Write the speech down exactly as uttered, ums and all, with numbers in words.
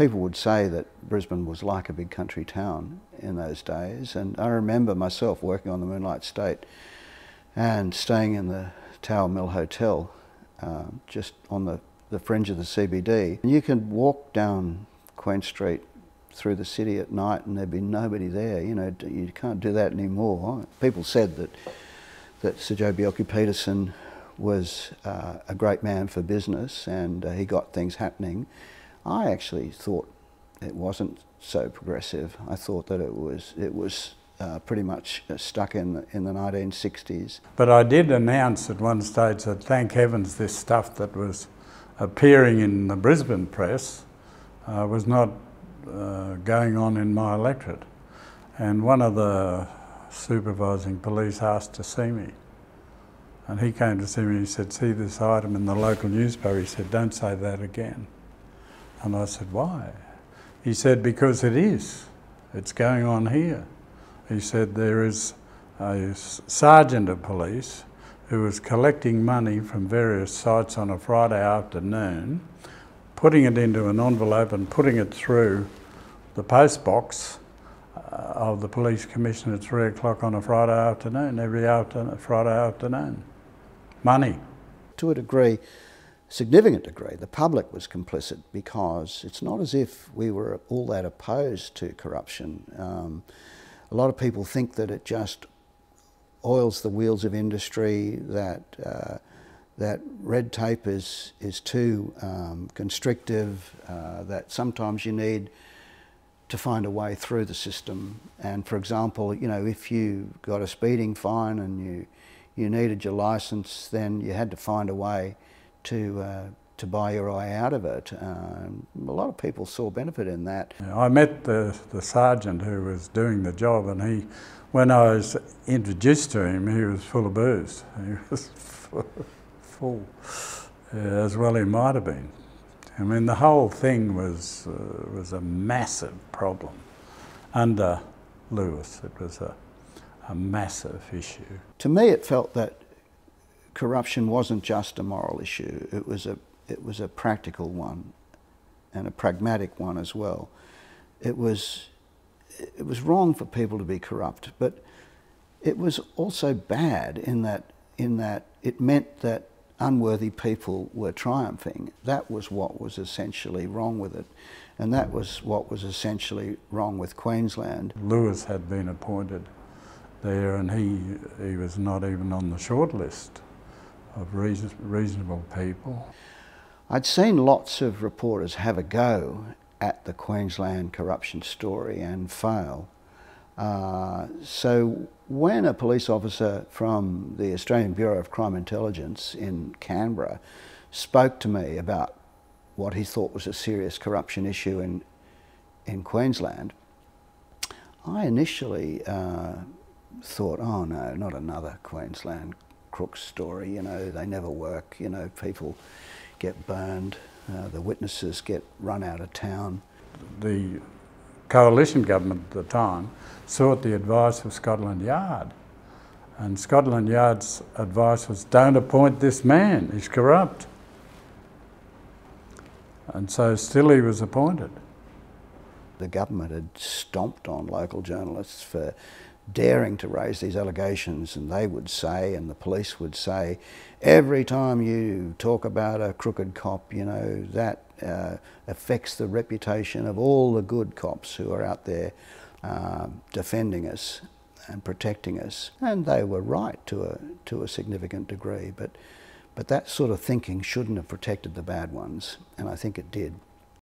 people would say that Brisbane was like a big country town in those days, and I remember myself working on the Moonlight State and staying in the Tower Mill Hotel um, just on the, the fringe of the C B D. And you could walk down Queen Street through the city at night and there'd be nobody there, you know, you can't do that anymore. People said that, that Sir Joe Biocchi-Peterson was uh, a great man for business and uh, he got things happening. I actually thought it wasn't so progressive. I thought that it was, it was uh, pretty much stuck in the, in the nineteen sixties. But I did announce at one stage that thank heavens this stuff that was appearing in the Brisbane press uh, was not Uh, going on in my electorate, and one of the supervising police asked to see me, and he came to see me and he said, see this item in the local newspaper. He said, don't say that again. And I said, why? He said, because it is, it's going on here. He said, there is a sergeant of police who was collecting money from various sites on a Friday afternoon, putting it into an envelope and putting it through the post box uh, of the police commission at three o'clock on a Friday afternoon, every afternoon, Friday afternoon. Money. To a degree, significant degree, the public was complicit, because it's not as if we were all that opposed to corruption. Um, a lot of people think that it just oils the wheels of industry, that uh, that red tape is, is too um, constrictive, uh, that sometimes you need to find a way through the system. And for example, you know, if you got a speeding fine and you, you needed your licence, then you had to find a way to, uh, to buy your way out of it. Um, a lot of people saw benefit in that. I met the, the sergeant who was doing the job, and he, when I was introduced to him, he was full of booze. He was full full, uh, as well he might have been. I mean, the whole thing was uh, was a massive problem. Under Lewis, it was a, a massive issue. To me, it felt that corruption wasn't just a moral issue. It was a it was a practical one, and a pragmatic one as well. It was it was wrong for people to be corrupt, but it was also bad in that in that it meant that unworthy people were triumphing. That was what was essentially wrong with it. And that was what was essentially wrong with Queensland. Lewis had been appointed there, and he, he was not even on the short list of reason, reasonable people. I'd seen lots of reporters have a go at the Queensland corruption story and fail. Uh, so when a police officer from the Australian Bureau of Crime Intelligence in Canberra spoke to me about what he thought was a serious corruption issue in, in Queensland, I initially uh, thought, oh no, not another Queensland crook story, you know, they never work, you know, people get burned, uh, the witnesses get run out of town. The coalition government at the time sought the advice of Scotland Yard, and Scotland Yard's advice was, don't appoint this man, he's corrupt. And so still he was appointed. The government had stomped on local journalists for daring to raise these allegations, and they would say, and the police would say, every time you talk about a crooked cop, you know, that uh, affects the reputation of all the good cops who are out there uh, defending us and protecting us. And they were right to a, to a significant degree, but, but that sort of thinking shouldn't have protected the bad ones, and I think it did.